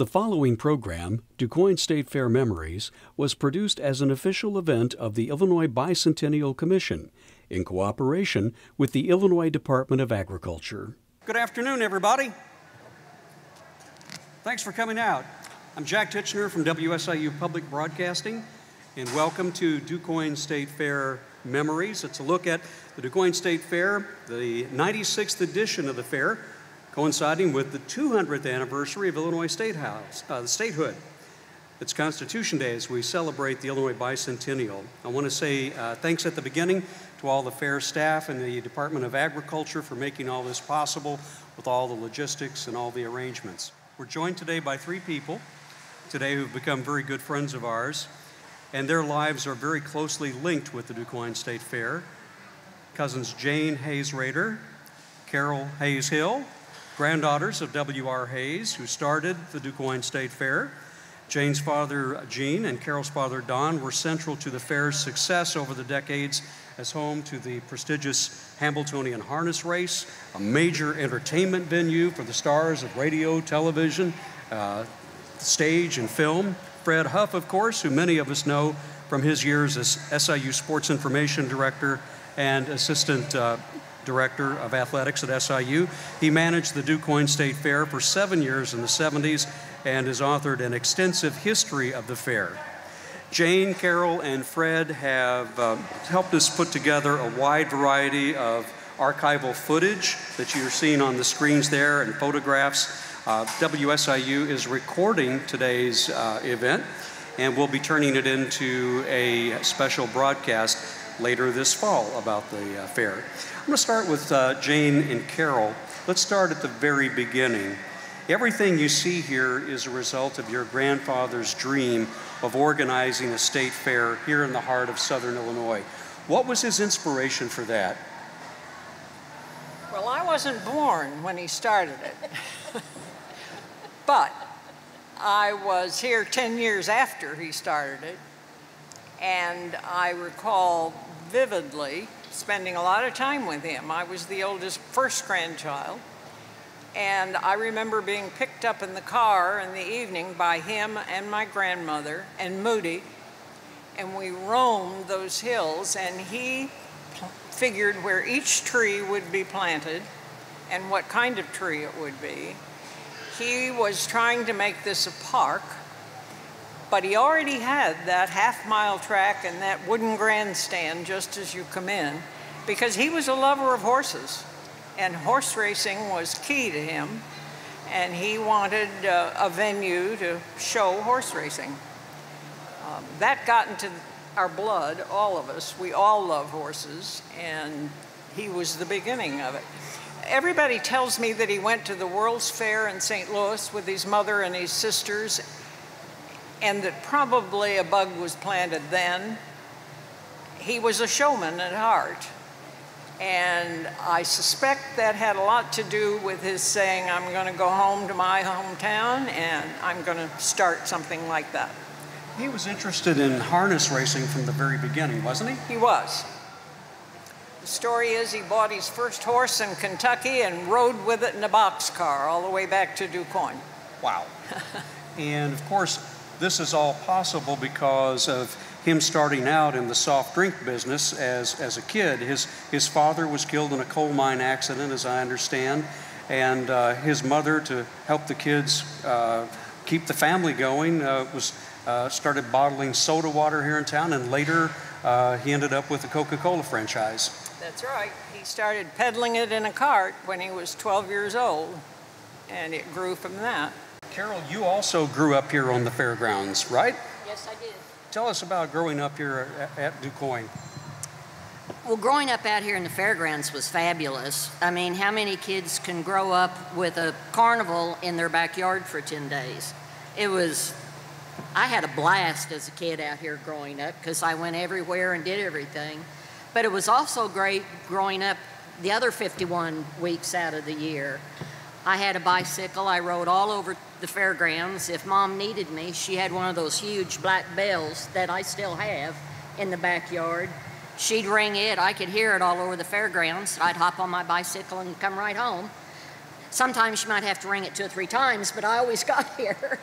The following program, Du Quoin State Fair Memories, was produced as an official event of the Illinois Bicentennial Commission in cooperation with the Illinois Department of Agriculture. Good afternoon, everybody. Thanks for coming out. I'm Jak Tichenor from WSIU Public Broadcasting, and welcome to Du Quoin State Fair Memories. It's a look at the Du Quoin State Fair, the 96th edition of the fair, coinciding with the 200th anniversary of Illinois statehood. It's Constitution Day as we celebrate the Illinois Bicentennial. I want to say thanks at the beginning to all the fair staff and the Department of Agriculture for making all this possible with all the logistics and all the arrangements. We're joined today by three people today who've become very good friends of ours, and their lives are very closely linked with the Du Quoin State Fair. Cousins Jane Hayes Rader, Carol Hayes Hill, granddaughters of W.R. Hayes, who started the Du Quoin State Fair. Jane's father, Gene, and Carol's father, Don, were central to the fair's success over the decades as home to the prestigious Hambletonian Harness Race, a major entertainment venue for the stars of radio, television, stage, and film. Fred Huff, of course, who many of us know from his years as SIU Sports Information Director and Assistant Director of Athletics at SIU. He managed the Du Quoin State Fair for 7 years in the 70s and has authored an extensive history of the fair. Jane, Carol, and Fred have helped us put together a wide variety of archival footage that you're seeing on the screens there and photographs. WSIU is recording today's event, and we'll be turning it into a special broadcast later this fall about the fair. I'm going to start with Jane and Carol. Let's start at the very beginning. Everything you see here is a result of your grandfather's dream of organizing a state fair here in the heart of Southern Illinois. What was his inspiration for that? Well, I wasn't born when he started it, but I was here 10 years after he started it, and I recall vividly spending a lot of time with him. I was the oldest first grandchild, and I remember being picked up in the car in the evening by him and my grandmother and Moody, and we roamed those hills, and he figured where each tree would be planted and what kind of tree it would be. He was trying to make this a park, but he already had that half-mile track and that wooden grandstand just as you come in, because he was a lover of horses, and horse racing was key to him, and he wanted a venue to show horse racing. That got into our blood, all of us. We all love horses, and he was the beginning of it. Everybody tells me that he went to the World's Fair in St. Louis with his mother and his sisters, and that probably a bug was planted then. He was a showman at heart, and I suspect that had a lot to do with his saying, I'm going to go home to my hometown and I'm going to start something like that. He was interested in harness racing from the very beginning, wasn't he? He was. The story is he bought his first horse in Kentucky and rode with it in a boxcar all the way back to Du Quoin. Wow. And of course, this is all possible because of him starting out in the soft drink business as a kid. His father was killed in a coal mine accident, as I understand, and his mother, to help the kids keep the family going, started bottling soda water here in town, and later he ended up with the Coca-Cola franchise. That's right. He started peddling it in a cart when he was 12 years old, and it grew from that. Carol, you also grew up here on the fairgrounds, right? Yes, I did. Tell us about growing up here at Du Quoin. Well, growing up out here in the fairgrounds was fabulous. I mean, how many kids can grow up with a carnival in their backyard for 10 days? It was, I had a blast as a kid out here growing up because I went everywhere and did everything. But it was also great growing up the other 51 weeks out of the year. I had a bicycle. I rode all over the fairgrounds. If Mom needed me, she had one of those huge black bells that I still have in the backyard. She'd ring it. I could hear it all over the fairgrounds. I'd hop on my bicycle and come right home. Sometimes you might have to ring it 2 or 3 times, but I always got here.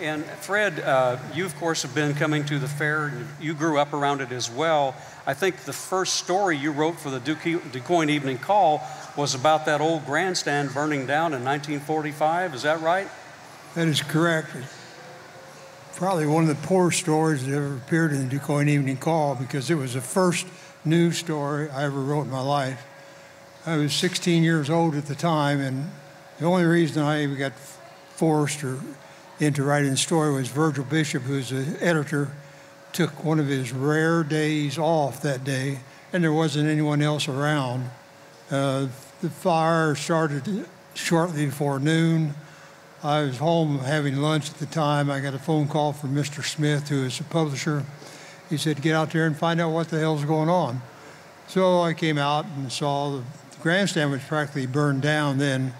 And Fred, you of course have been coming to the fair, and you grew up around it as well. I think the first story you wrote for the Du Quoin Evening Call was about that old grandstand burning down in 1945, is that right? That is correct. Probably one of the poor stories that ever appeared in the Du Quoin Evening Call, because it was the first news story I ever wrote in my life. I was 16 years old at the time, and the only reason I even got forced or into writing the story was Virgil Bishop, who's the editor, took one of his rare days off that day, and there wasn't anyone else around. The fire started shortly before noon. I was home having lunch at the time. I got a phone call from Mr. Smith, who is the publisher. He said, get out there and find out what the hell's going on. So I came out and saw the grandstand was practically burned down then.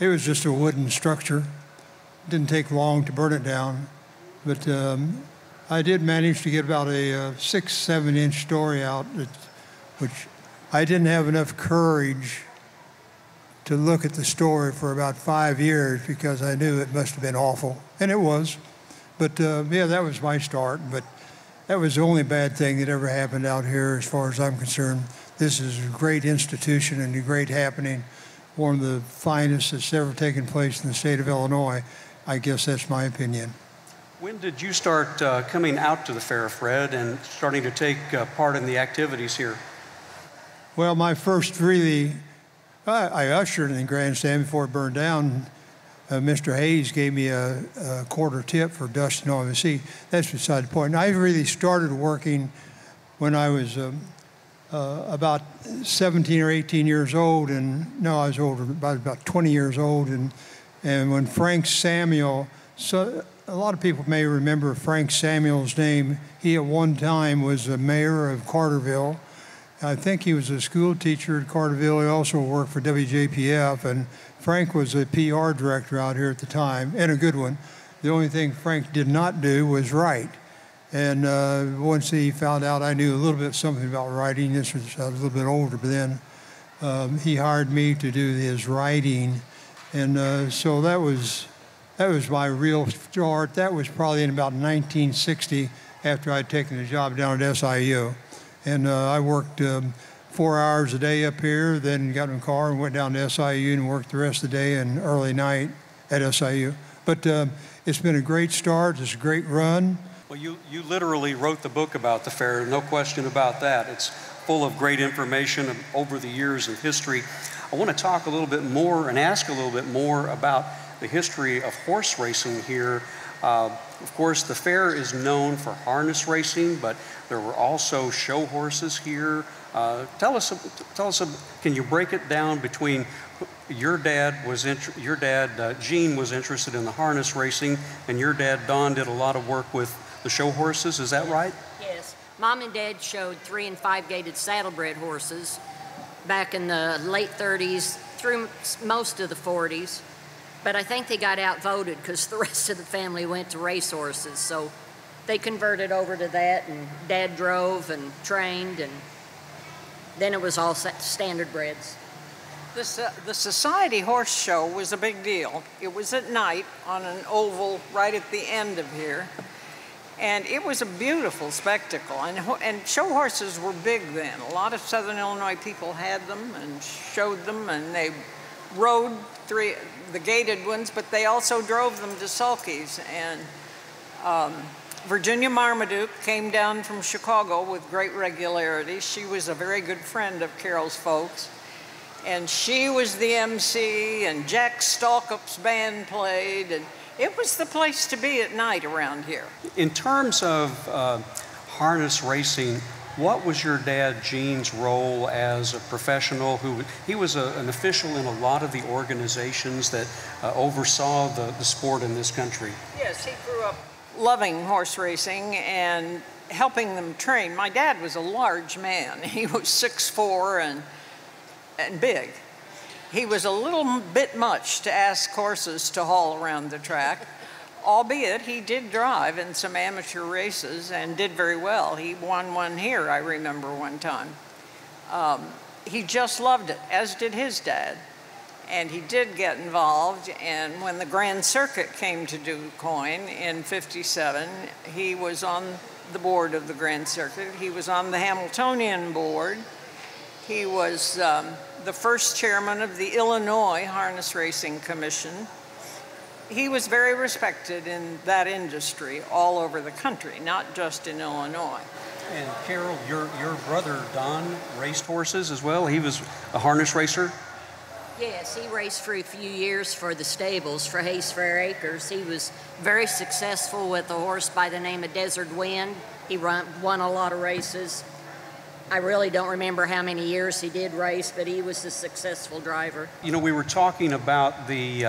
It was just a wooden structure. Didn't take long to burn it down, but I did manage to get about a 6-7 inch story out, which I didn't have enough courage to look at the story for about 5 years because I knew it must have been awful, and it was. But yeah, that was my start, but that was the only bad thing that ever happened out here as far as I'm concerned. This is a great institution and a great happening, one of the finest that's ever taken place in the state of Illinois. I guess that's my opinion. When did you start coming out to the fair, Fred, and starting to take part in the activities here? Well, my first really, I ushered in the grandstand before it burned down. Mr. Hayes gave me a quarter tip for dust and OMC. That's beside the point. I really started working when I was about 17 or 18 years old, and no, I was older, about 20 years old, and when Frank Samuel, so a lot of people may remember Frank Samuel's name. He at one time was the mayor of Carterville. I think he was a school teacher at Carterville. He also worked for WJPF, and Frank was a PR director out here at the time, and a good one. The only thing Frank did not do was write. And once he found out I knew a little bit something about writing, this was, I was a little bit older, but then he hired me to do his writing. And so that was my real start. That was probably in about 1960 after I'd taken a job down at SIU. And I worked 4 hours a day up here, then got in a car and went down to SIU and worked the rest of the day and early night at SIU. But it's been a great start, it's a great run. Well, you literally wrote the book about the fair, no question about that. It's full of great information over the years of history. I want to talk a little bit more and ask a little bit more about the history of horse racing here. Of course, the fair is known for harness racing, but there were also show horses here. Tell us, can you break it down between your dad, Gene, was interested in the harness racing, and your dad, Don, did a lot of work with the show horses, is that right? Yes. Mom and Dad showed 3- and 5-gated saddlebred horses back in the late 30s through most of the 40s. But I think they got outvoted because the rest of the family went to race horses. So they converted over to that, and Dad drove and trained, and then it was all standard breds. The Society Horse Show was a big deal. It was at night on an oval right at the end of here. And it was a beautiful spectacle, and show horses were big then. A lot of Southern Illinois people had them and showed them, and they rode the gated ones, but they also drove them to sulkies. And Virginia Marmaduke came down from Chicago with great regularity. She was a very good friend of Carol's folks, and she was the MC, and Jak Stalkup's band played, and it was the place to be at night around here. In terms of harness racing, what was your dad, Gene's, role as a professional? He was an official in a lot of the organizations that oversaw the sport in this country. Yes, he grew up loving horse racing and helping them train. My dad was a large man. He was 6'4" and big. He was a little bit much to ask horses to haul around the track, albeit he did drive in some amateur races and did very well. He won one here, I remember one time. He just loved it, as did his dad. And he did get involved, and when the Grand Circuit came to Du Quoin in '57, he was on the board of the Grand Circuit. He was on the Hambletonian board. He was the first chairman of the Illinois Harness Racing Commission. He was very respected in that industry all over the country, not just in Illinois. And Carol, your brother Don raced horses as well. He was a harness racer. Yes, he raced for a few years for the stables for Hayes Fair Acres. He was very successful with a horse by the name of Desert Wind. He won a lot of races. I really don't remember how many years he did race, but he was a successful driver. You know, we were talking about the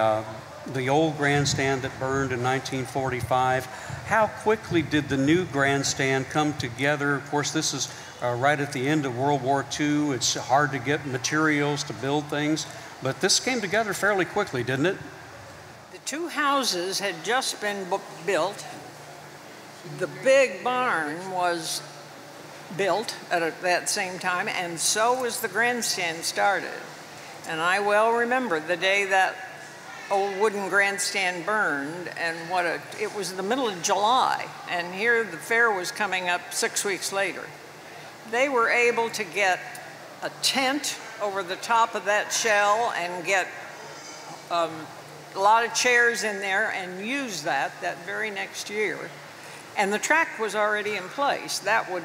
old grandstand that burned in 1945. How quickly did the new grandstand come together? Of course, this is right at the end of World War II. It's hard to get materials to build things. But this came together fairly quickly, didn't it? The two houses had just been built. The big barn was built at that same time, and so was the grandstand started. And I well remember the day that old wooden grandstand burned, and it was the middle of July, and here the fair was coming up 6 weeks later. They were able to get a tent over the top of that shell and get a lot of chairs in there and use that very next year. And the track was already in place. That was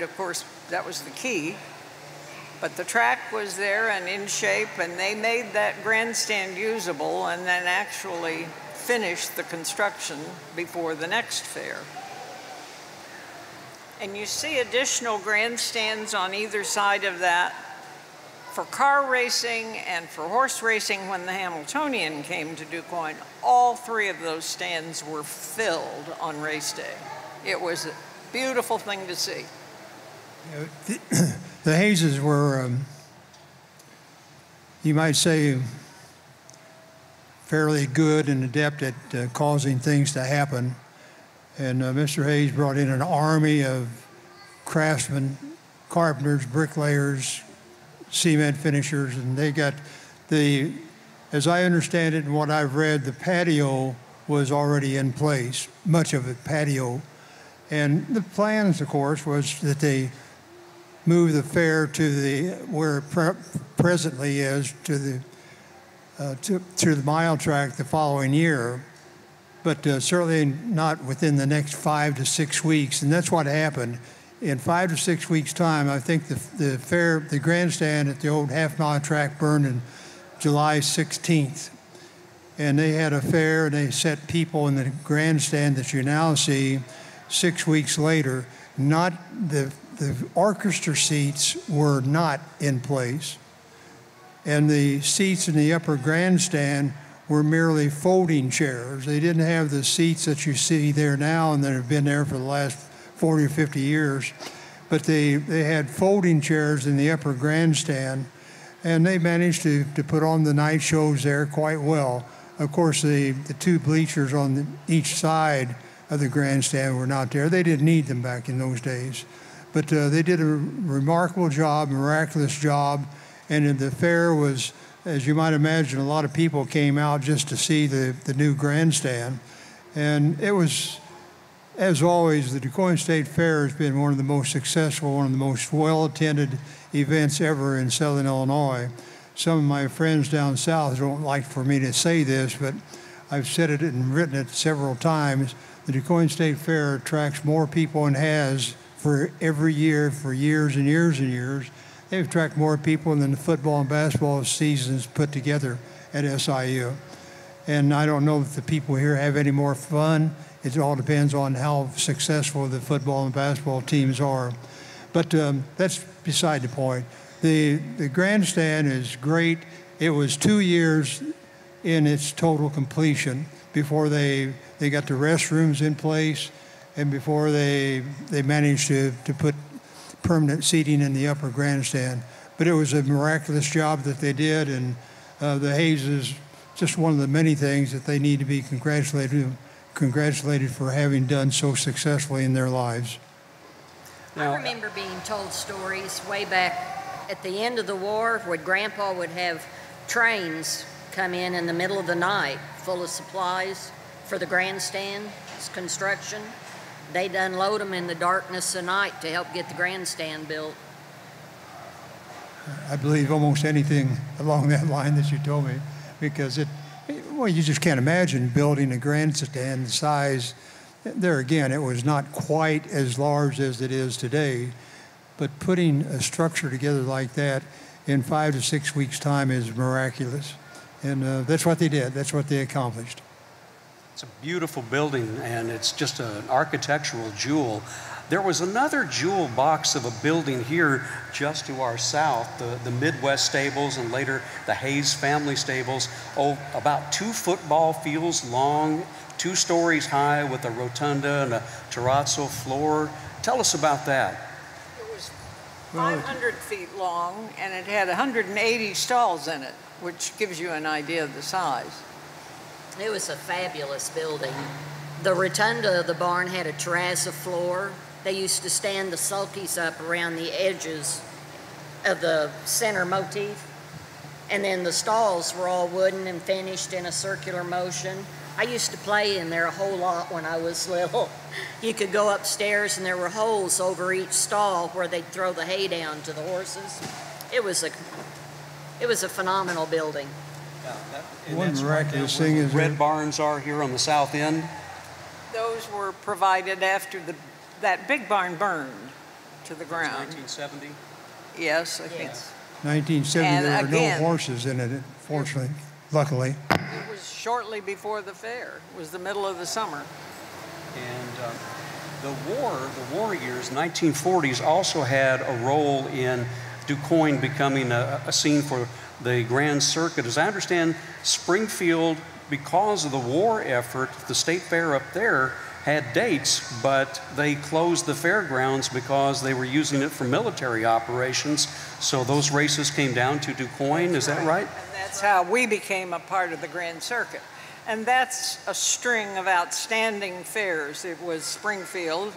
the key. But the track was there and in shape, and they made that grandstand usable and then actually finished the construction before the next fair. And you see additional grandstands on either side of that for car racing and for horse racing. When the Hambletonian came to Du Quoin, all three of those stands were filled on race day. It was a beautiful thing to see. You know, the Hayeses were, you might say, fairly good and adept at causing things to happen. And Mr. Hayes brought in an army of craftsmen, carpenters, bricklayers, cement finishers, and they got the, as I understand it and what I've read, the patio was already in place, much of it patio. And the plans, of course, was that they move the fair to where it presently is, to the mile track the following year, but certainly not within the next 5 to 6 weeks. And that's what happened. In 5 to 6 weeks' time, I think the grandstand at the old half-mile track burned on July 16th. And they had a fair, and they set people in the grandstand that you now see 6 weeks later. Not the orchestra seats were not in place, and the seats in the upper grandstand were merely folding chairs. They didn't have the seats that you see there now and that have been there for the last 40 or 50 years, but they had folding chairs in the upper grandstand, and they managed to put on the night shows there quite well. Of course, the two bleachers on each side of the grandstand were not there. They didn't need them back in those days. But they did a remarkable job, miraculous job, and the fair was, as you might imagine, a lot of people came out just to see the new grandstand. And it was, as always, the Du Quoin State Fair has been one of the most successful, one of the most well-attended events ever in Southern Illinois. Some of my friends down south don't like for me to say this, but I've said it and written it several times. The Du Quoin State Fair attracts more people and has for every year, for years and years and years. They've attracted more people than the football and basketball seasons put together at SIU. And I don't know if the people here have any more fun. It all depends on how successful the football and basketball teams are. But that's beside the point. The grandstand is great. It was 2 years in its total completion before they got the restrooms in place, and before they managed to put permanent seating in the upper grandstand. But it was a miraculous job that they did, and the Hayeses, just one of the many things that they need to be congratulated for having done so successfully in their lives. Now, I remember being told stories way back at the end of the war when Grandpa would have trains come in the middle of the night full of supplies for the grandstand's construction. They'd unload them in the darkness of night to help get the grandstand built. I believe almost anything along that line that you told me, because well, you just can't imagine building a grandstand size. There again, it was not quite as large as it is today, but putting a structure together like that in 5 to 6 weeks' time is miraculous. And that's what they did, that's what they accomplished. It's a beautiful building, and it's just an architectural jewel. There was another jewel box of a building here just to our south, the Midwest Stables and later the Hayes Family Stables, about 2 football fields long, 2 stories high with a rotunda and a terrazzo floor. Tell us about that. It was 500 feet long, and it had 180 stalls in it, which gives you an idea of the size. It was a fabulous building. The rotunda of the barn had a terrazzo floor. They used to stand the sulkies up around the edges of the center motif. And then the stalls were all wooden and finished in a circular motion. I used to play in there a whole lot when I was little. You could go upstairs and there were holes over each stall where they'd throw the hay down to the horses. It was a phenomenal building. One miraculous thing is red barns are here on the south end. Those were provided after that big barn burned to the ground. 1970? Yes, I think. 1970, there were no horses in it, fortunately, luckily. It was shortly before the fair. It was the middle of the summer. And the war years, 1940s, also had a role in Du Quoin becoming a scene for the Grand Circuit. As I understand, Springfield, because of the war effort, the state fair up there had dates, but they closed the fairgrounds because they were using it for military operations. So those races came down to Du Quoin, is that right? And that's how we became a part of the Grand Circuit. And that's a string of outstanding fairs. It was Springfield,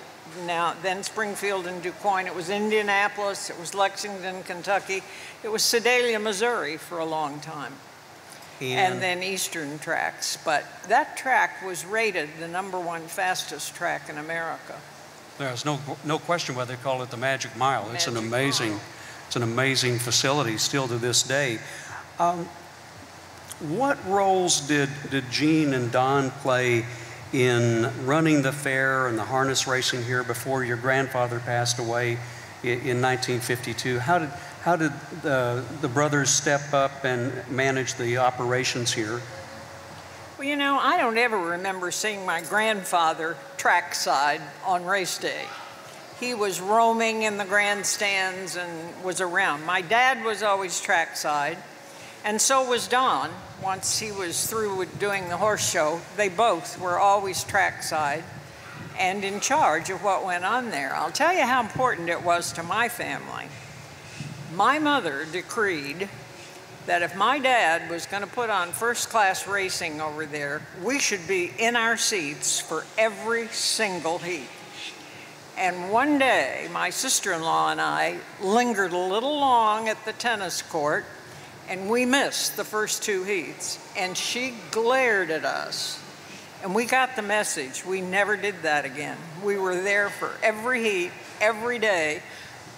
then Springfield and Du Quoin. It was Indianapolis, it was Lexington, Kentucky. It was Sedalia, Missouri for a long time. And then Eastern tracks. But that track was rated the #1 fastest track in America. There's no question why they call it the Magic Mile. It's an amazing, facility still to this day. What roles did Gene and Don play in running the fair and the harness racing here before your grandfather passed away in 1952? How did the brothers step up and manage the operations here? Well, you know, I don't ever remember seeing my grandfather trackside on race day. He was roaming in the grandstands and was around. My dad was always trackside, and so was Don. Once he was through with doing the horse show, they both were always trackside and in charge of what went on there. I'll tell you how important it was to my family. My mother decreed that if my dad was going to put on first-class racing over there, we should be in our seats for every single heat. And one day, my sister-in-law and I lingered a little long at the tennis court, and we missed the first 2 heats. And she glared at us, and we got the message. We never did that again. We were there for every heat, every day.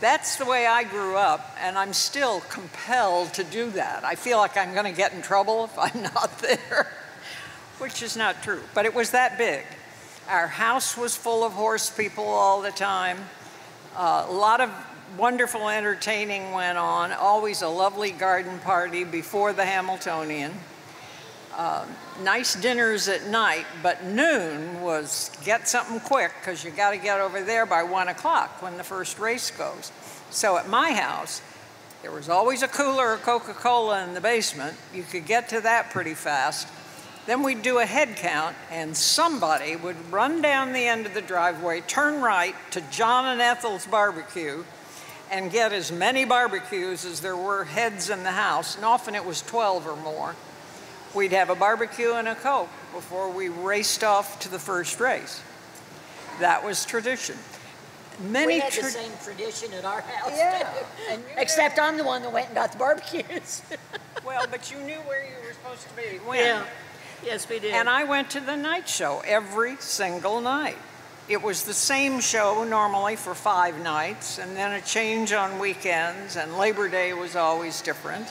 That's the way I grew up, and I'm still compelled to do that. I feel like I'm going to get in trouble if I'm not there, which is not true. But it was that big. Our house was full of horse people all the time. A lot of wonderful entertaining went on, always a lovely garden party before the Hambletonian. Nice dinners at night, but noon was get something quick because you got to get over there by 1 o'clock when the first race goes. So at my house, there was always a cooler of Coca-Cola in the basement. You could get to that pretty fast. Then we'd do a head count, and somebody would run down the end of the driveway, turn right to John and Ethel's barbecue, and get as many barbecues as there were heads in the house, and often it was 12 or more. We'd have a barbecue and a Coke before we raced off to the first race. That was tradition. Many we had the same tradition at our house, too. Except I'm the one that went and got the barbecues. Well, but you knew where you were supposed to be. When. Yeah. Yes, we did. And I went to the night show every single night. It was the same show normally for 5 nights, and then a change on weekends, and Labor Day was always different.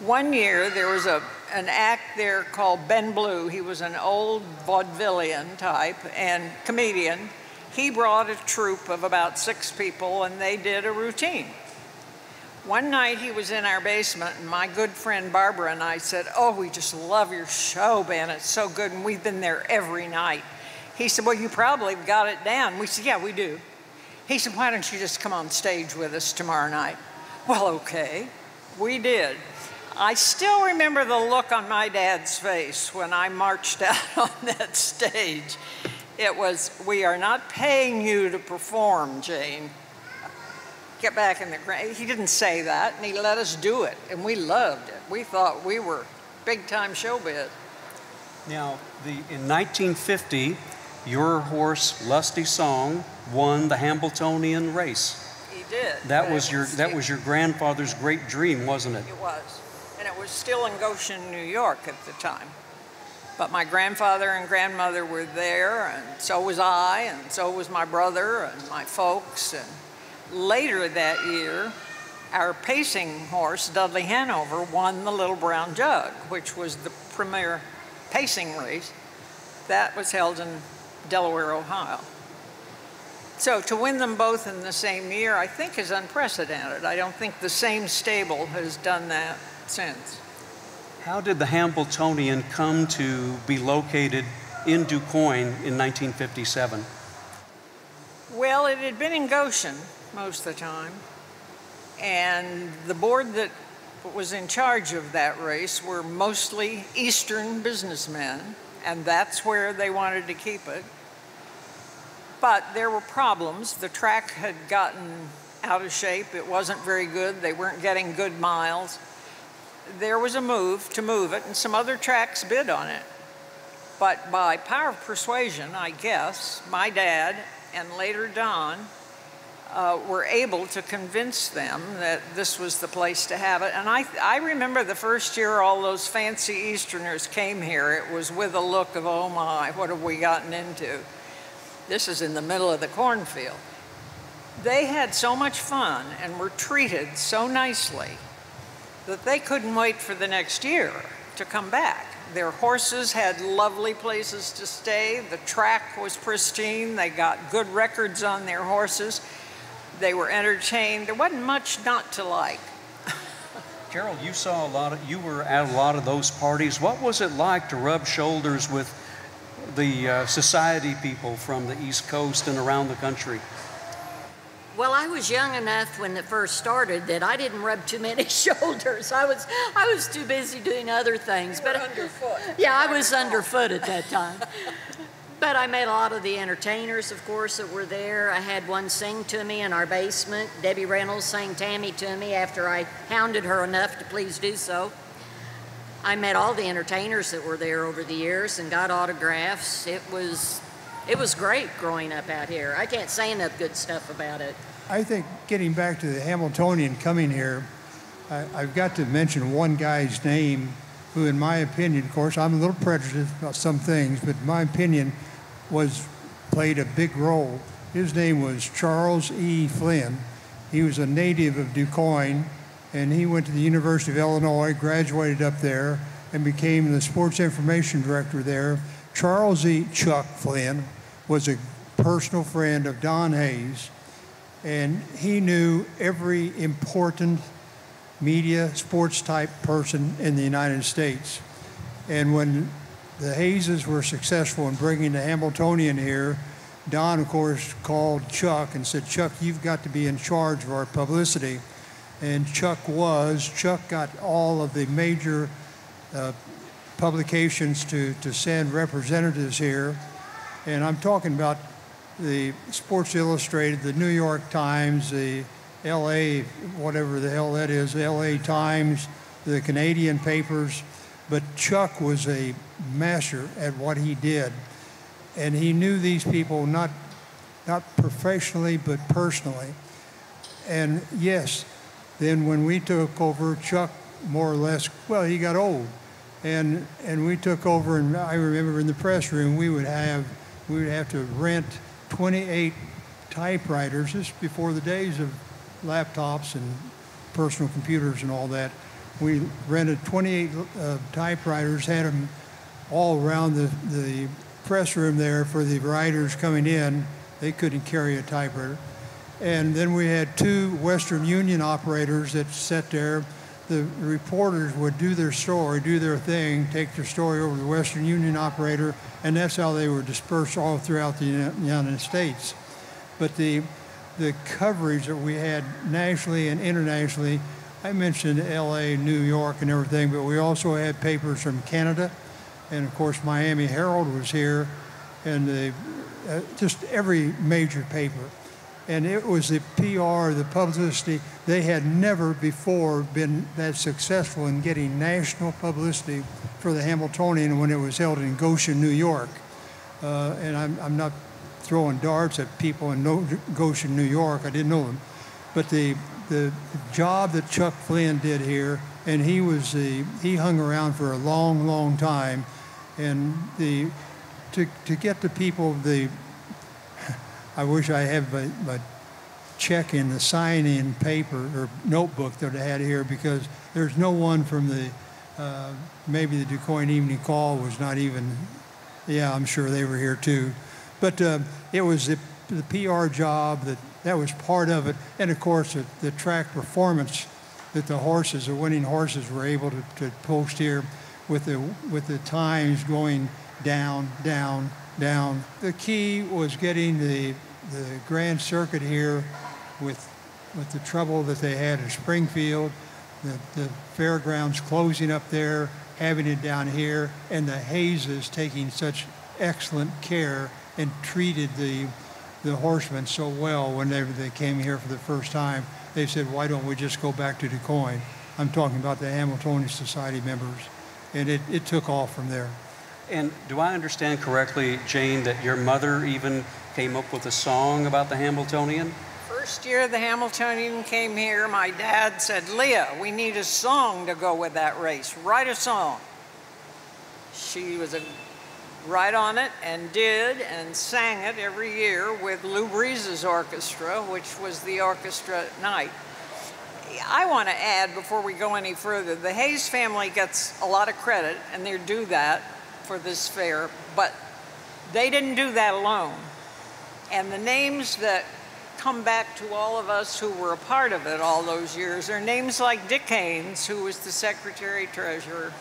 One year, there was an act there called Ben Blue. He was an old vaudevillian type and comedian. He brought a troupe of about 6 people, and they did a routine. One night he was in our basement, and my good friend Barbara and I said, "Oh, we just love your show, Ben. It's so good, and we've been there every night." He said, "Well, you probably got it down." We said, "Yeah, we do." He said, "Why don't you just come on stage with us tomorrow night?" Well, okay, we did. I still remember the look on my dad's face when I marched out on that stage. It was, "We are not paying you to perform, Jane. Get back in the ground." He didn't say that, and he let us do it, and we loved it. We thought we were big-time showbiz. Now, in 1950, your horse, Lusty Song, won the Hambletonian race. He did. That was your grandfather's great dream, wasn't it? It was, and it was still in Goshen, New York at the time. But my grandfather and grandmother were there, and so was I, and so was my brother and my folks. And later that year, our pacing horse, Dudley Hanover, won the Little Brown Jug, which was the premier pacing race. That was held in Delaware, Ohio. So to win them both in the same year, I think, is unprecedented. I don't think the same stable has done that since. How did the Hambletonian come to be located in Du Quoin in 1957? Well, it had been in Goshen most of the time, and the board that was in charge of that race were mostly Eastern businessmen, and that's where they wanted to keep it. But there were problems. The track had gotten out of shape. It wasn't very good. They weren't getting good miles. There was a move to move it, and some other tracks bid on it. But by power of persuasion, I guess, my dad and later Don were able to convince them that this was the place to have it. And I remember the first year all those fancy Easterners came here, it was with a look of, "Oh my, what have we gotten into? This is in the middle of the cornfield." They had so much fun and were treated so nicely that they couldn't wait for the next year to come back. Their horses had lovely places to stay. The track was pristine. They got good records on their horses. They were entertained. There wasn't much not to like. Carol, you were at a lot of those parties. What was it like to rub shoulders with the society people from the East Coast and around the country? Well, I was young enough when it first started that I didn't rub too many shoulders. I was too busy doing other things. But underfoot. Yeah, I was underfoot at that time. But I met a lot of the entertainers, of course, that were there. I had one sing to me in our basement. Debbie Reynolds sang Tammy to me after I hounded her enough to please do so. I met all the entertainers that were there over the years and got autographs. It was great growing up out here. I can't say enough good stuff about it. I think getting back to the Hambletonian coming here, I've got to mention one guy's name who, in my opinion, of course, I'm a little prejudiced about some things, but in my opinion, played a big role. His name was Charles E. Flynn. He was a native of Du Quoin, and he went to the University of Illinois, graduated up there, and became the sports information director there. Charles E. Chuck Flynn was a personal friend of Don Hayes, and he knew every important media, sports-type person in the United States. And when the Hayeses were successful in bringing the Hambletonian here, Don, of course, called Chuck and said, "Chuck, you've got to be in charge of our publicity." And Chuck was. Chuck got all of the major publications to send representatives here. And I'm talking about the Sports Illustrated, the New York Times, the LA, whatever the hell that is, LA Times, the Canadian papers. But Chuck was a master at what he did. And he knew these people not not professionally, but personally. And yes, then when we took over, Chuck more or less, well, he got old. And we took over, and I remember in the press room, we would have to rent 28 typewriters. This before the days of laptops and personal computers and all that. We rented 28 typewriters, had them all around the press room there for the writers coming in. They couldn't carry a typewriter. And then we had 2 Western Union operators that sat there. The reporters would do their story, do their thing, take their story over to the Western Union operator, and that's how they were dispersed all throughout the United States. But the coverage that we had nationally and internationally, I mentioned LA, New York, and everything, but we also had papers from Canada, and of course Miami Herald was here, and just every major paper. And it was the PR, the publicity. They had never before been that successful in getting national publicity for the Hambletonian when it was held in Goshen, New York. And I'm not throwing darts at people in Goshen, New York. I didn't know them. But the job that Chuck Flynn did here, and he hung around for a long, long time. And to get the people, I wish I had my check in the sign-in paper or notebook that I had here, because there's no one from the, maybe the Du Quoin Evening Call was not even, yeah, I'm sure they were here too. But it was the PR job that was part of it. And of course, the track performance that the winning horses were able to post here with the times going down, down, down. The key was getting the Grand Circuit here with the trouble that they had in Springfield, the fairgrounds closing up there, having it down here, and the Hayeses taking such excellent care and treated the horsemen so well whenever they came here for the first time. They said, why don't we just go back to Du Quoin? I'm talking about the Hambletonian Society members. And it took off from there. And do I understand correctly, Jane, that your mother even came up with a song about the Hambletonian? First year the Hambletonian came here, my dad said, Leah, we need a song to go with that race. Write a song. She was right on it and did and sang it every year with Lou Breeze's orchestra, which was the orchestra at night. I want to add, before we go any further, the Hayes family gets a lot of credit, and they do that for this fair, but they didn't do that alone. And the names that come back to all of us who were a part of it all those years are names like Dick Haynes, who was the secretary treasurer,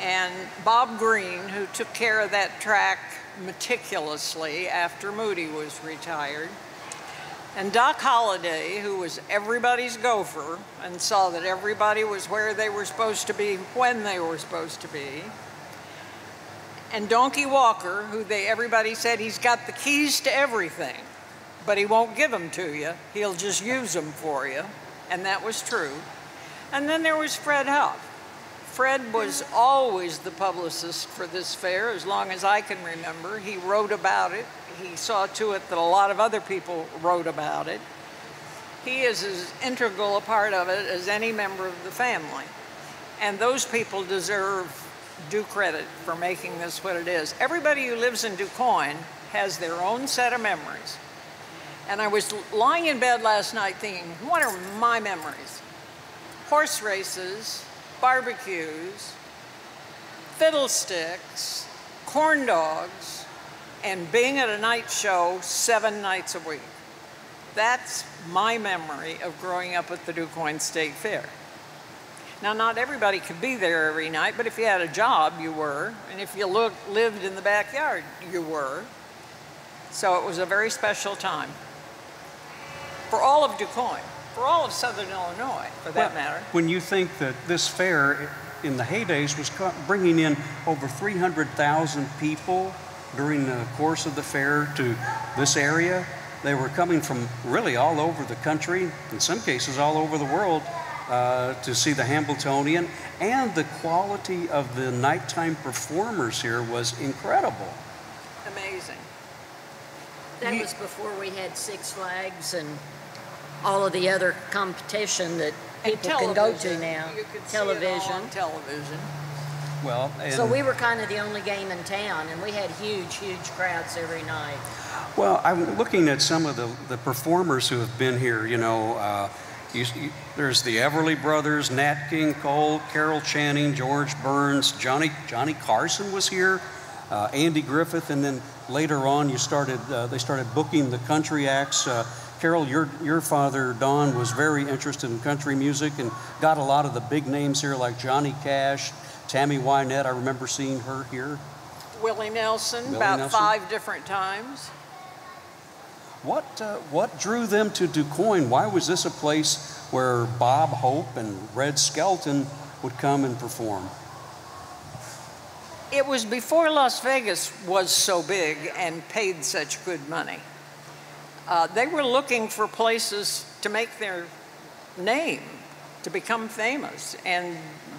and Bob Green, who took care of that track meticulously after Moody was retired, and Doc Holliday, who was everybody's gopher and saw that everybody was where they were supposed to be when they were supposed to be, and Donkey Walker, who everybody said he's got the keys to everything, but he won't give them to you. He'll just use them for you, and that was true. And then there was Fred Huff. Fred was always the publicist for this fair, as long as I can remember. He wrote about it. He saw to it that a lot of other people wrote about it. He is as integral a part of it as any member of the family. And those people deserve due credit for making this what it is. Everybody who lives in Du Quoin has their own set of memories. And I was lying in bed last night thinking, what are my memories? Horse races, barbecues, fiddlesticks, corn dogs, and being at a night show 7 nights a week. That's my memory of growing up at the Du Quoin State Fair. Now, not everybody could be there every night, but if you had a job, you were. And if you lived in the backyard, you were. So it was a very special time for all of Du Quoin, for all of Southern Illinois, for that matter. When you think that this fair in the heydays was bringing in over 300,000 people during the course of the fair to this area, they were coming from really all over the country, in some cases all over the world, to see the Hambletonian, and the quality of the nighttime performers here was incredible. Amazing. That was before we had Six Flags and all of the other competition that people can go to now. You could television. See it all on television. Well, and so we were kind of the only game in town, and we had huge, huge crowds every night. Well, I'm looking at some of the performers who have been here, you know, there's the Everly Brothers, Nat King Cole, Carol Channing, George Burns, Johnny Carson was here, Andy Griffith, and then later on you started, they started booking the country acts. Carol, your father, Don, was very interested in country music and got a lot of the big names here like Johnny Cash, Tammy Wynette, I remember seeing her here. Willie Nelson, about 5 different times. What drew them to Du Quoin? Why was this a place where Bob Hope and Red Skelton would come and perform? It was before Las Vegas was so big and paid such good money. They were looking for places to make their name, to become famous, and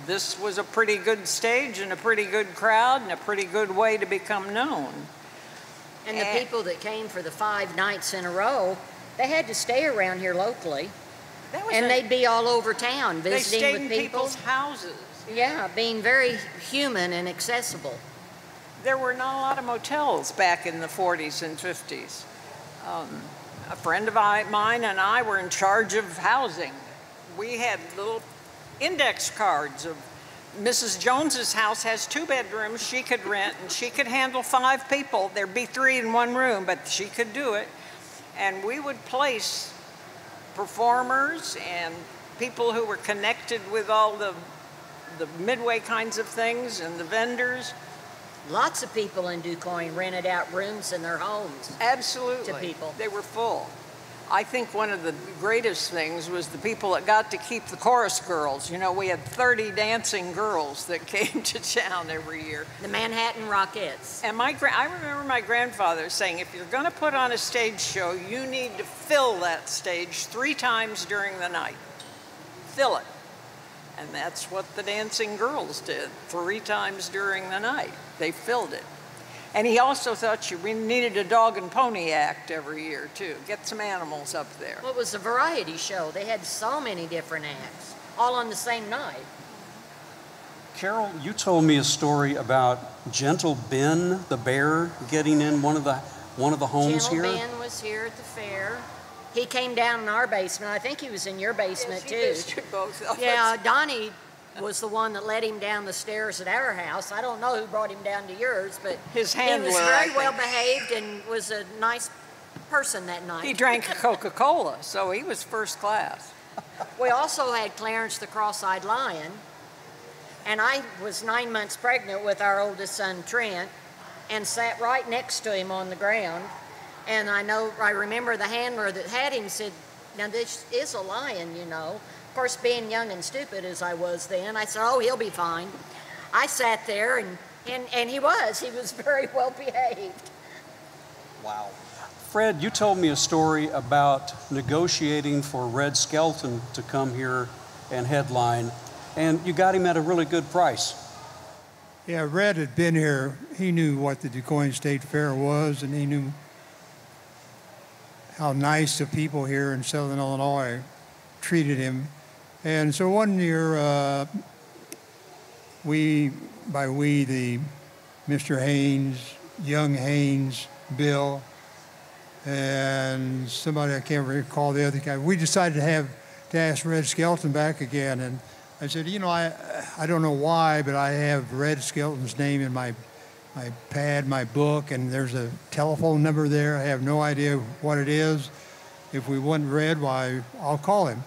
this was a pretty good stage and a pretty good crowd and a pretty good way to become known. And the people that came for the 5 nights in a row, they had to stay around here locally. And they'd be all over town visiting with people. They stayed in people's houses. Yeah, being very human and accessible. There were not a lot of motels back in the 40s and 50s. A friend of mine and I were in charge of housing. We had little index cards of Mrs. Jones's house has 2 bedrooms she could rent, and she could handle 5 people. There'd be 3 in one room, but she could do it. And we would place performers and people who were connected with all the midway kinds of things and the vendors. Lots of people in Du Quoin rented out rooms in their homes. Absolutely. To people. They were full. I think one of the greatest things was the people that got to keep the chorus girls. You know, we had 30 dancing girls that came to town every year. The Manhattan Rockettes. And I remember my grandfather saying, if you're going to put on a stage show, you need to fill that stage 3 times during the night. Fill it. And that's what the dancing girls did 3 times during the night. They filled it. And he also thought we needed a dog and pony act every year, too. Get some animals up there. Well, it was a variety show. They had so many different acts, all on the same night. Carol, you told me a story about Gentle Ben, the bear, getting in one of the homes here. Gentle Ben was here at the fair. He came down in our basement. I think he was in your basement, yes, too. Both. Yeah, Donnie was the one that led him down the stairs at our house. I don't know who brought him down to yours, but his handler, he was very well behaved and was a nice person that night. He drank Coca-Cola, so he was first class. We also had Clarence the Cross-Eyed Lion, and I was 9 months pregnant with our oldest son, Trent, and sat right next to him on the ground. And I remember the handler that had him said, now this is a lion, you know. Of course, being young and stupid as I was then, I said, oh, he'll be fine. I sat there, and he was very well behaved. Wow. Fred, you told me a story about negotiating for Red Skelton to come here and headline, and you got him at a really good price. Yeah, Red had been here. He knew what the Du Quoin State Fair was, and he knew how nice the people here in Southern Illinois treated him. And so one year, Mr. Haynes, young Haynes, Bill, and somebody I can't recall the other guy, we decided to ask Red Skelton back again. And I said, you know, I don't know why, but I have Red Skelton's name in my pad, my book, and there's a telephone number there. I have no idea what it is. If we want Red, why, I'll call him.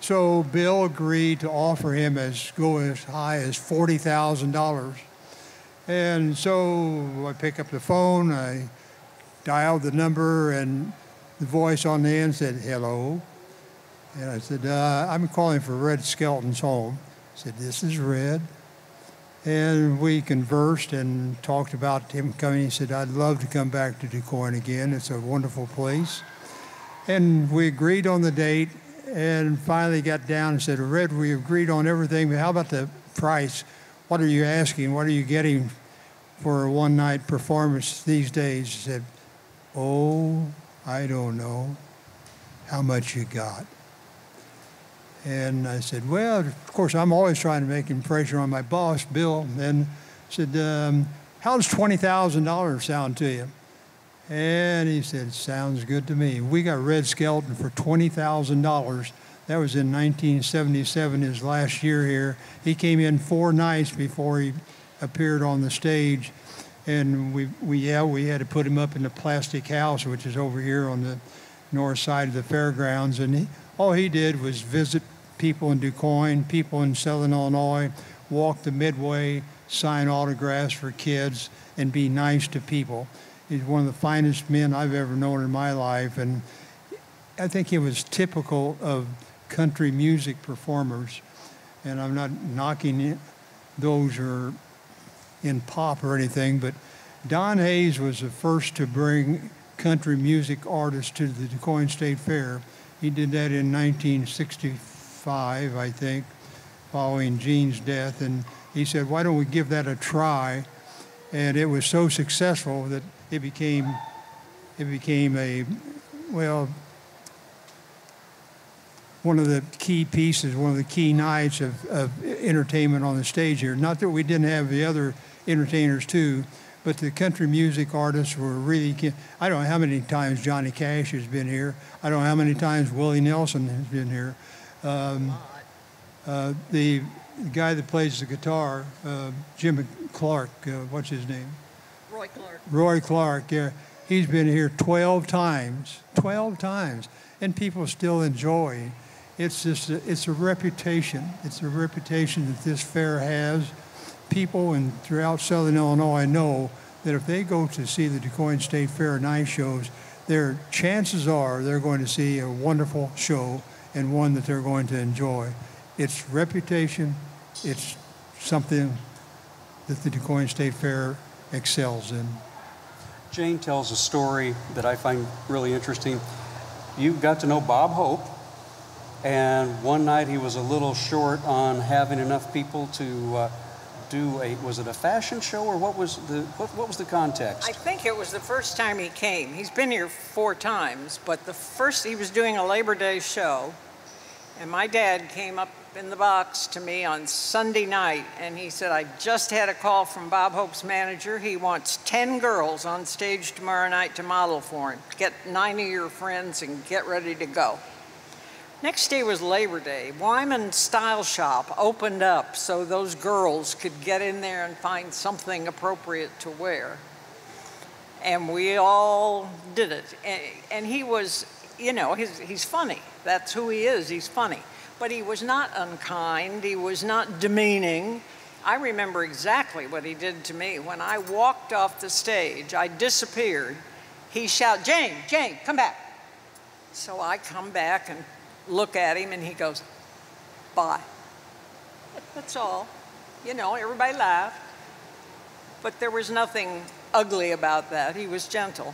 So Bill agreed to offer him go as high as $40,000. And so I pick up the phone, I dialed the number, and the voice on the end said, hello. And I said, I'm calling for Red Skelton's home. I said, this is Red. And we conversed and talked about him coming. He said, I'd love to come back to Du Quoin again. It's a wonderful place. And we agreed on the date and finally got down and said, Red, we agreed on everything, but how about the price? What are you asking? What are you getting for a one-night performance these days? He said, oh, I don't know how much you got. And I said, well, of course, I'm always trying to make impression on my boss, Bill. And I said, how does $20,000 sound to you? And he said, sounds good to me. We got Red Skelton for $20,000. That was in 1977, his last year here. He came in 4 nights before he appeared on the stage. And we had to put him up in the plastic house, which is over here on the north side of the fairgrounds. And all he did was visit people in Du Quoin, people in Southern Illinois, walk the Midway, sign autographs for kids, and be nice to people. He's one of the finest men I've ever known in my life, and I think he was typical of country music performers. And I'm not knocking those who are in pop or anything, but Don Hayes was the first to bring country music artists to the Du Quoin State Fair. He did that in 1965, I think, following Gene's death, and he said, why don't we give that a try? And it was so successful that it became a, well, one of the key pieces, one of the key nights of entertainment on the stage here. Not that we didn't have the other entertainers too, but the country music artists were really, I don't know how many times Johnny Cash has been here. I don't know how many times Willie Nelson has been here. The guy that plays the guitar, Jim Clark, what's his name? Roy Clark. Roy Clark, yeah. He's been here 12 times, 12 times, and people still enjoy. It's just, it's a reputation that this fair has. People and throughout Southern Illinois know that if they go to see the Du Quoin State Fair night shows, their chances are they're going to see a wonderful show and one that they're going to enjoy. It's reputation, it's something that the Du Quoin State Fair excels in. Jane tells a story that I find really interesting. You got to know Bob Hope, and one night he was a little short on having enough people to do a, was it a fashion show, or what was the context? I think it was the first time he came. He's been here 4 times, but the first, he was doing a Labor Day show, and my dad came up in the box to me on Sunday night, and he said, I just had a call from Bob Hope's manager. He wants 10 girls on stage tomorrow night to model for him. Get 9 of your friends and get ready to go. Next day was Labor Day. Wyman's Style Shop opened up so those girls could get in there and find something appropriate to wear. And we all did it. And he was, you know, he's funny. That's who he is, he's funny. But he was not unkind, he was not demeaning. I remember exactly what he did to me. When I walked off the stage, I disappeared. He shouted, Jane, Jane, come back. So I come back and look at him, and he goes, bye. That's all. You know, everybody laughed. But there was nothing ugly about that. He was gentle.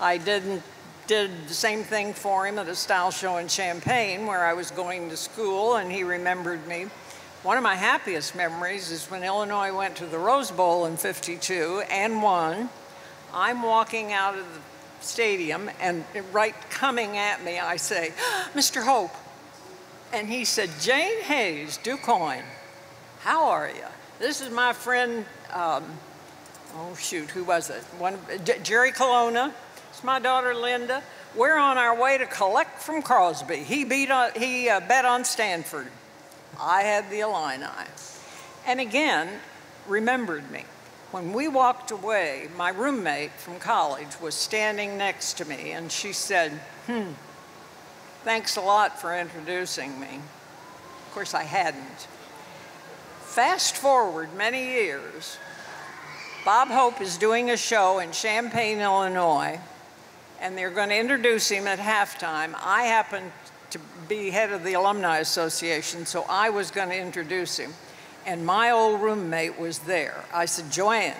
I did the same thing for him at a style show in Champaign where I was going to school, and he remembered me. One of my happiest memories is when Illinois went to the Rose Bowl in '52 and won. I'm walking out of the stadium, and right coming at me, I say, Mr. Hope. And he said, Jane Hayes, Du Quoin, how are you? This is my friend, oh shoot, who was it? Jerry Colonna, it's my daughter Linda. We're on our way to collect from Crosby. He bet on Stanford. I had the Illini. And again, remembered me. When we walked away, my roommate from college was standing next to me, and she said, thanks a lot for introducing me. Of course, I hadn't. Fast forward many years, Bob Hope is doing a show in Champaign, Illinois, and they're going to introduce him at halftime. I happened to be head of the Alumni Association, so I was going to introduce him. And my old roommate was there. I said, Joanne,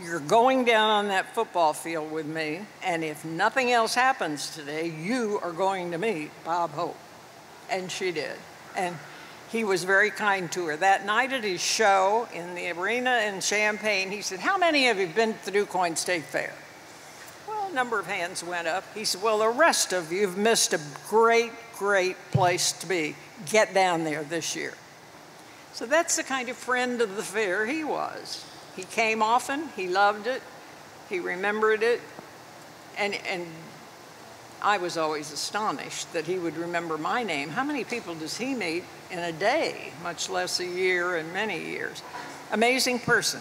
you're going down on that football field with me, and if nothing else happens today, you are going to meet Bob Hope. And she did. And he was very kind to her. That night at his show in the arena in Champaign, he said, how many of you have been to the Du Quoin State Fair? number of hands went up. He said, well, the rest of you have missed a great, great place to be. Get down there this year. So that's the kind of friend of the fair he was. He came often, he loved it, he remembered it, and I was always astonished that he would remember my name. How many people does he meet in a day, much less a year and many years? Amazing person.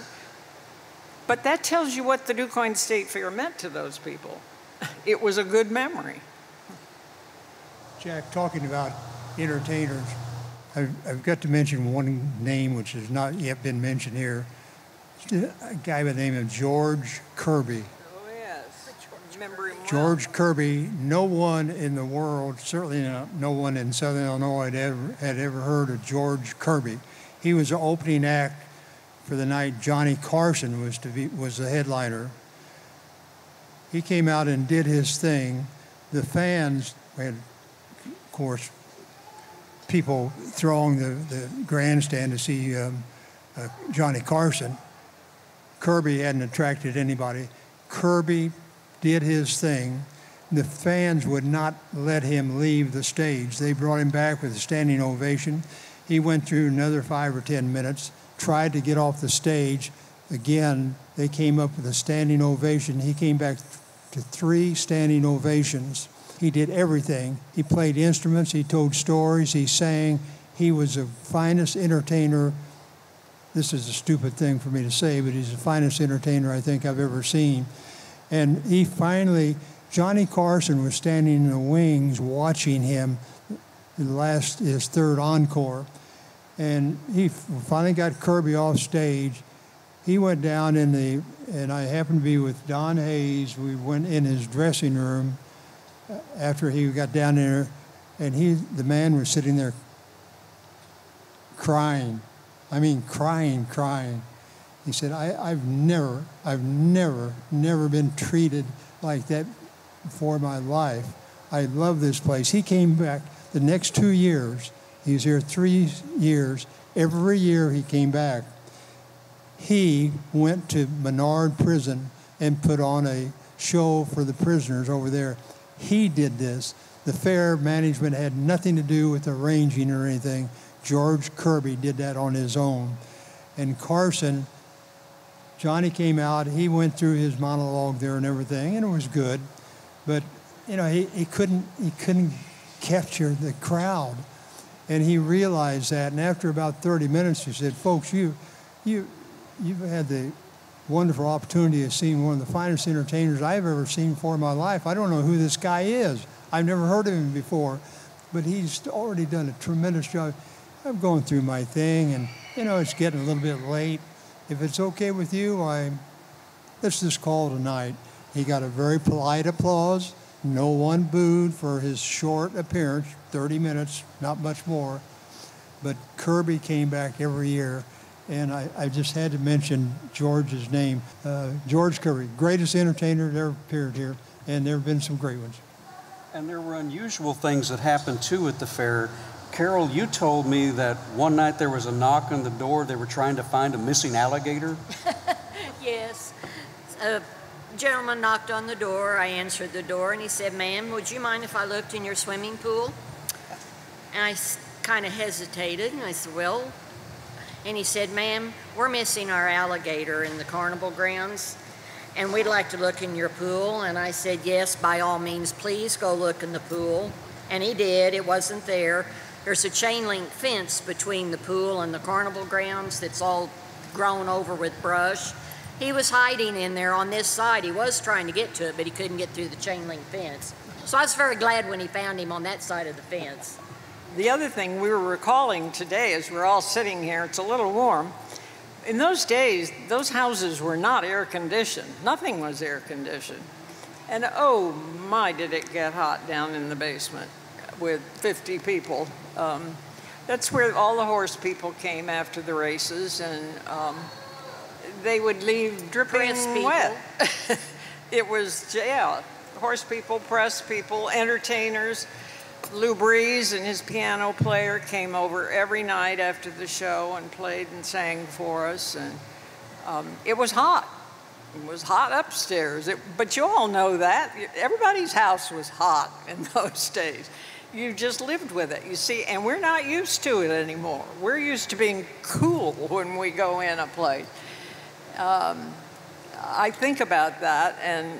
But that tells you what the Du Quoin State Fair meant to those people. It was a good memory. Jak, talking about entertainers, I've got to mention one name which has not yet been mentioned here. A guy by the name of George Kirby. Oh, yes. George Kirby, no one in the world, certainly no one in Southern Illinois had ever heard of George Kirby. He was the opening act for the night Johnny Carson was the headliner. He came out and did his thing. The fans had, of course, people thronged the grandstand to see Johnny Carson. Kirby hadn't attracted anybody. Kirby did his thing. The fans would not let him leave the stage. They brought him back with a standing ovation. He went through another 5 or 10 minutes, tried to get off the stage. Again, they came up with a standing ovation. He came back to 3 standing ovations. He did everything. He played instruments, he told stories, he sang. He was the finest entertainer. This is a stupid thing for me to say, but he's the finest entertainer I think I've ever seen. And he finally, Johnny Carson was standing in the wings watching him his third encore. And he finally got Kirby off stage. He went down and I happened to be with Don Hayes. We went in his dressing room after he got down there, and the man was sitting there crying. I mean, crying, crying. He said, I've never been treated like that before in my life. I love this place. He came back the next 2 years. He was here 3 years. Every year he came back. He went to Menard Prison and put on a show for the prisoners over there. He did this. The fair management had nothing to do with arranging or anything. George Kirby did that on his own. And Carson, Johnny came out, he went through his monologue there and everything, and it was good. But, you know, he couldn't capture the crowd. And he realized that, and after about 30 minutes, he said, folks, you've had the wonderful opportunity of seeing one of the finest entertainers I've ever seen before in my life. I don't know who this guy is. I've never heard of him before, but he's already done a tremendous job. I'm going through my thing, and, you know, it's getting a little bit late. If it's okay with you, let's just call tonight. He got a very polite applause. No one booed for his short appearance, 30 minutes, not much more. But Kirby came back every year, and I just had to mention George's name. George Kirby, greatest entertainer that ever appeared here, and there have been some great ones. And there were unusual things that happened, too, at the fair. Carol, you told me that one night there was a knock on the door. They were trying to find a missing alligator. Yes. A gentleman knocked on the door. I answered the door, and he said, ma'am, would you mind if I looked in your swimming pool? And I kind of hesitated, and I said, well. And he said, ma'am, we're missing our alligator in the carnival grounds, and we'd like to look in your pool. And I said, yes, by all means, please go look in the pool. And he did. It wasn't there. There's a chain link fence between the pool and the carnival grounds that's all grown over with brush. He was hiding in there on this side. He was trying to get to it, but he couldn't get through the chain link fence. So I was very glad when he found him on that side of the fence. The other thing we were recalling today as we're all sitting here, it's a little warm. In those days, those houses were not air conditioned. Nothing was air conditioned. And oh my, did it get hot down in the basement with 50 people. That's where all the horse people came after the races, and they would leave dripping wet. It was, yeah, horse people, press people, entertainers. Lou Breeze and his piano player came over every night after the show and played and sang for us. And it was hot. It was hot upstairs, but you all know that. Everybody's house was hot in those days. You just lived with it, you see, and we're not used to it anymore. We're used to being cool when we go in a place. I think about that, and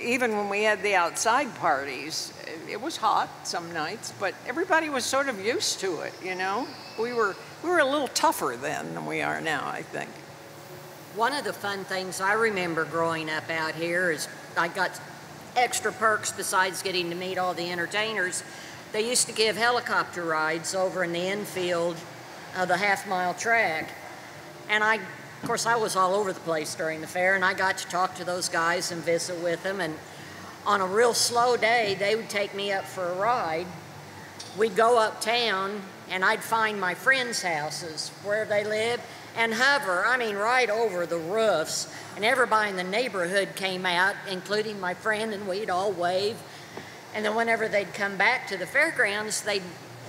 even when we had the outside parties, it was hot some nights, but everybody was sort of used to it, you know? We were a little tougher then than we are now, I think. One of the fun things I remember growing up out here is I got extra perks besides getting to meet all the entertainers. They used to give helicopter rides over in the infield of the half-mile track. And I, of course, I was all over the place during the fair, and I got to talk to those guys and visit with them. And on a real slow day, they would take me up for a ride. We'd go uptown, and I'd find my friends' houses where they lived and hover, I mean, right over the roofs. And everybody in the neighborhood came out, including my friend, and we'd all wave. And then whenever they'd come back to the fairgrounds, they'd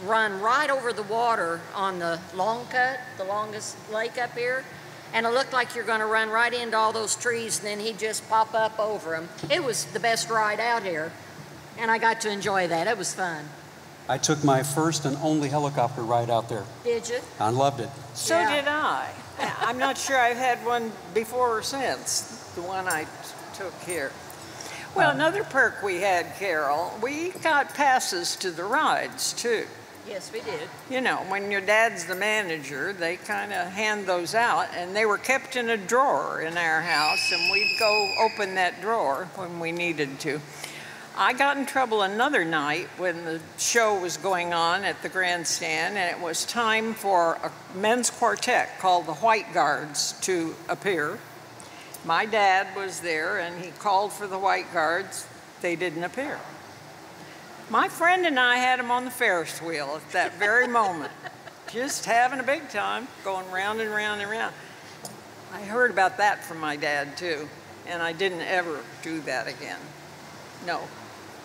run right over the water on the Long Cut, the longest lake up here. And it looked like you're going to run right into all those trees, and then he'd just pop up over them. It was the best ride out here, and I got to enjoy that. It was fun. I took my first and only helicopter ride out there. Did you? I loved it. So yeah. Did I. I'm not sure I've had one before or since, the one I took here. Well, another perk we had, Carol, we got passes to the rides, too. Yes, we did. You know, when your dad's the manager, they kind of hand those out, and they were kept in a drawer in our house, and we'd go open that drawer when we needed to. I got in trouble another night when the show was going on at the grandstand, and it was time for a men's quartet called the White Guards to appear. My dad was there, and he called for the White Guards. They didn't appear. My friend and I had them on the Ferris wheel at that very moment, just having a big time, going round and round and round. I heard about that from my dad, too, and I didn't ever do that again. No.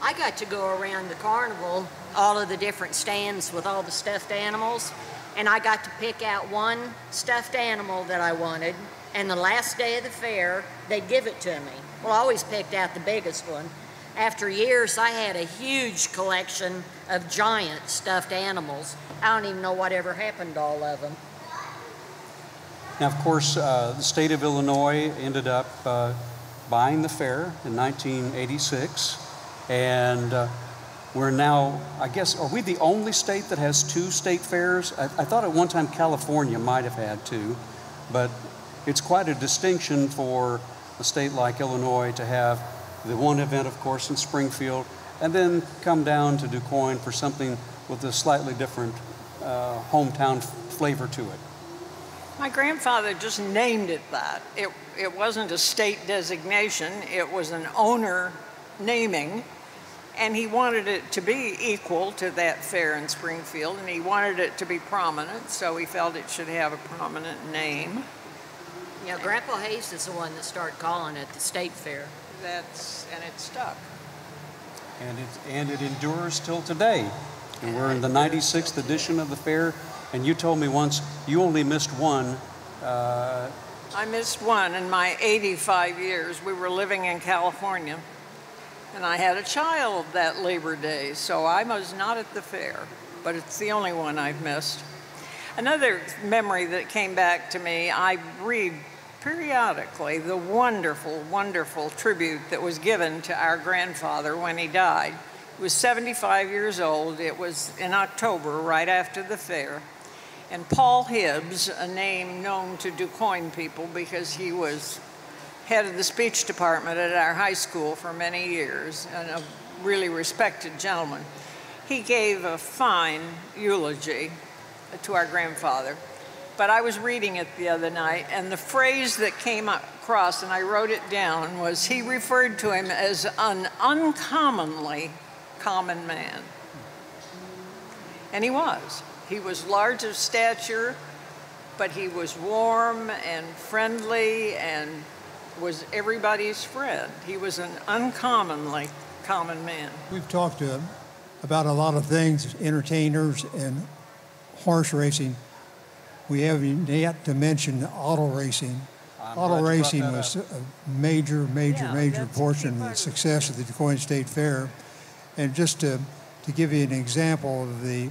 I got to go around the carnival, all of the different stands with all the stuffed animals, and I got to pick out one stuffed animal that I wanted, and the last day of the fair, they'd give it to me. Well, I always picked out the biggest one. After years, I had a huge collection of giant stuffed animals. I don't even know whatever happened to all of them. Now, of course, the state of Illinois ended up buying the fair in 1986, and we're now, I guess, are we the only state that has two state fairs? I thought at one time California might have had two, but it's quite a distinction for a state like Illinois to have the one event, of course, in Springfield, and then come down to Du Quoin for something with a slightly different hometown flavor to it. My grandfather just named it that. It wasn't a state designation, it was an owner naming, and he wanted it to be equal to that fair in Springfield, and he wanted it to be prominent, so he felt it should have a prominent name. Yeah, Grandpa Hayes is the one that started calling it the state fair. And it stuck. And it endures till today. And we're in the 96th edition of the fair, and you told me once you only missed one. I missed one in my 85 years. We were living in California, and I had a child that Labor Day, so I was not at the fair, but it's the only one I've missed. Another memory that came back to me, I read periodically the wonderful, wonderful tribute that was given to our grandfather when he died. He was 75 years old. It was in October, right after the fair. And Paul Hibbs, a name known to Du Quoin people because he was head of the speech department at our high school for many years and a really respected gentleman, he gave a fine eulogy to our grandfather. But I was reading it the other night, and the phrase that came across, and I wrote it down, was he referred to him as an uncommonly common man. And he was. He was large of stature, but he was warm and friendly and was everybody's friend. He was an uncommonly common man. We've talked to him about a lot of things, entertainers and horse racing. We haven't yet to mention auto racing. Auto racing was a major portion of the success of the Du Quoin State Fair. And just to give you an example of the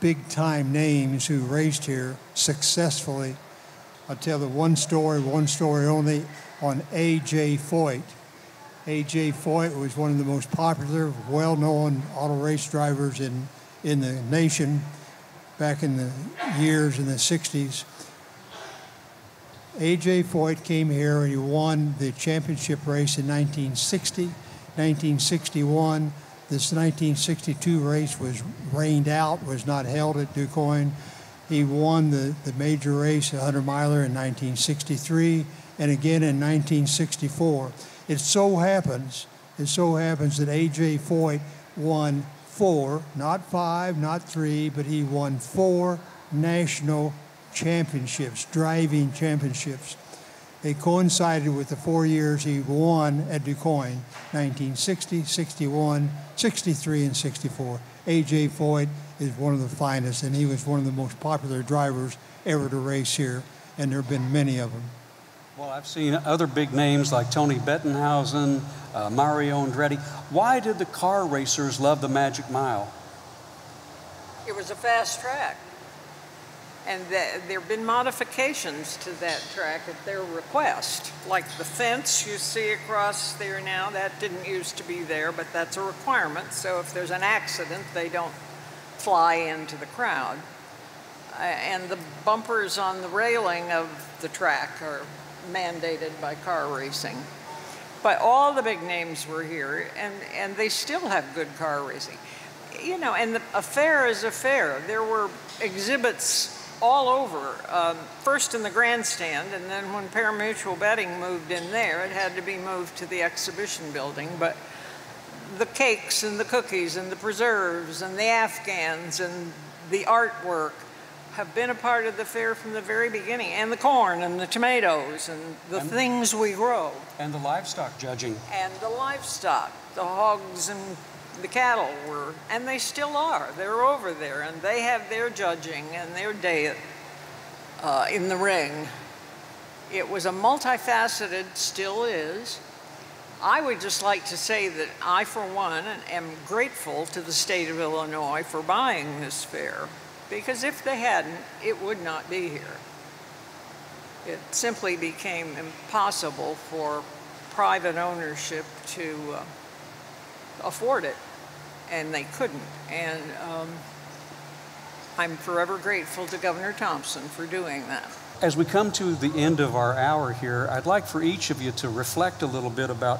big-time names who raced here successfully, I'll tell the one story only, on A.J. Foyt. A.J. Foyt was one of the most popular, well-known auto race drivers in the nation back in the years in the 60s. A.J. Foyt came here and he won the championship race in 1960, 1961. This 1962 race was rained out, was not held at Du Quoin. He won the major race, 100-miler, in 1963 and again in 1964. It so happens that A.J. Foyt won 4, not 5, not 3, but he won 4 national championships, driving championships. They coincided with the 4 years he won at Du Quoin, 1960, 61, 63, and 64. A.J. Foyt is one of the finest, and he was one of the most popular drivers ever to race here, and there have been many of them. Well, I've seen other big names like Tony Bettenhausen, Mario Andretti. Why did the car racers love the Magic Mile? It was a fast track. And there have been modifications to that track at their request. Like the fence you see across there now, that didn't used to be there, but that's a requirement. So if there's an accident, they don't fly into the crowd. And the bumpers on the railing of the track are mandated by car racing. But all the big names were here, and they still have good car racing. You know, and a fair is a fair. There were exhibits all over, first in the grandstand, and then when parimutuel betting moved in there, it had to be moved to the exhibition building. But the cakes and the cookies and the preserves and the Afghans and the artwork have been a part of the fair from the very beginning, and the corn and the tomatoes and the things we grow. And the livestock judging. And the livestock, the hogs and the cattle were, and they still are. They're over there, and they have their judging and their day in the ring. It was a multifaceted, still is. I would just like to say that I, for one, am grateful to the state of Illinois for buying this fair, because if they hadn't, it would not be here. It simply became impossible for private ownership to afford it, and they couldn't. And I'm forever grateful to Governor Thompson for doing that. As we come to the end of our hour here, I'd like for each of you to reflect a little bit about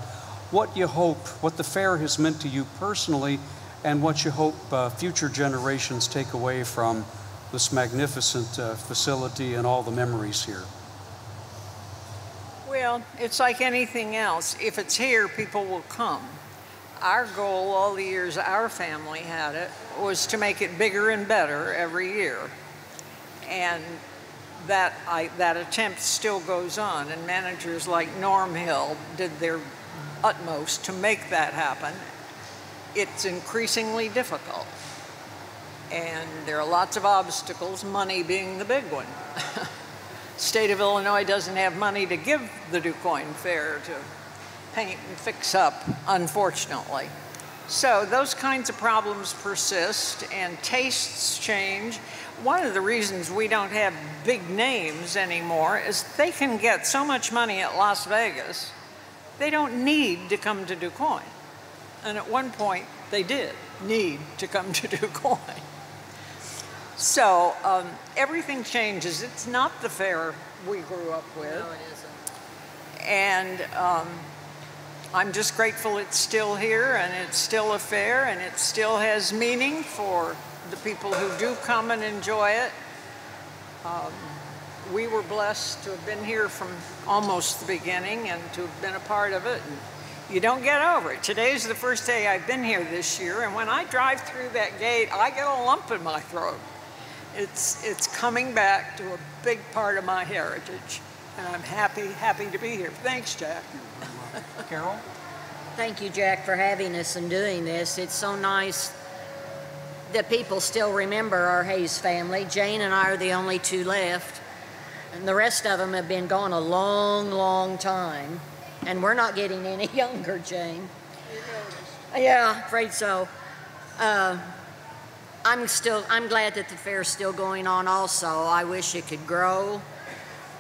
what you hope, what the fair has meant to you personally, and what you hope future generations take away from this magnificent facility and all the memories here. Well, it's like anything else. If it's here, people will come. Our goal all the years our family had it was to make it bigger and better every year. And that attempt still goes on, and managers like Norm Hill did their utmost to make that happen. It's increasingly difficult, and there are lots of obstacles, money being the big one. State of Illinois doesn't have money to give the Du Quoin Fair to paint and fix up, unfortunately. So those kinds of problems persist, and tastes change. One of the reasons we don't have big names anymore is they can get so much money at Las Vegas, they don't need to come to Du Quoin. And at one point, they did need to come to Du Quoin. So everything changes. It's not the fair we grew up with. No, it isn't. And I'm just grateful it's still here, and it's still a fair, and it still has meaning for the people who do come and enjoy it. We were blessed to have been here from almost the beginning and to have been a part of it. And you don't get over it. Today's the first day I've been here this year, and when I drive through that gate, I get a lump in my throat. It's coming back to a big part of my heritage, and I'm happy to be here. Thanks, Jak. Carol? Thank you, Jak, for having us and doing this. It's so nice that people still remember our Hayes family. Jane and I are the only two left, And the rest of them have been gone a long, long time. And we're not getting any younger, Jane. Yeah, afraid so. I'm glad that the fair's still going on also. I wish it could grow.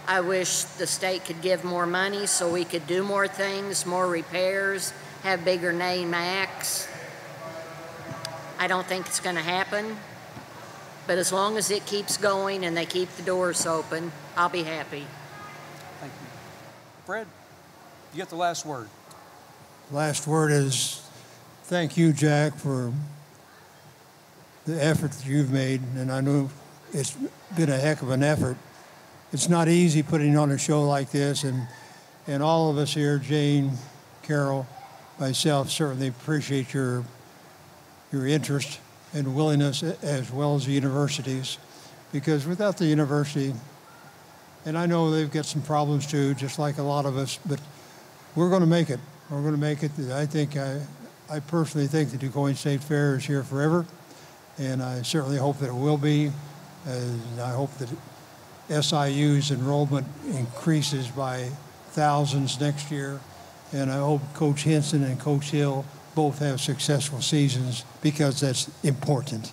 I wish the state could give more money so we could do more things, more repairs, have bigger name acts. I don't think it's going to happen. But as long as it keeps going and they keep the doors open, I'll be happy. Thank you. Fred, you get the last word. Last word is thank you, Jak, for the effort that you've made. And I know it's been a heck of an effort. It's not easy putting on a show like this. And all of us here, Jane, Carol, myself, certainly appreciate your interest and willingness, as well as the universities, because without the university, and I know they've got some problems too, just like a lot of us, but we're going to make it. We're going to make it. I personally think the Du Quoin State Fair is here forever, and I certainly hope that it will be. And I hope that SIU's enrollment increases by thousands next year, and I hope Coach Henson and Coach Hill both have successful seasons, because that's important.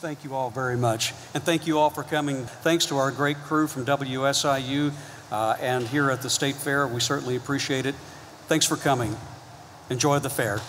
Thank you all very much. And thank you all for coming. Thanks to our great crew from WSIU and here at the State Fair. We certainly appreciate it. Thanks for coming. Enjoy the fair.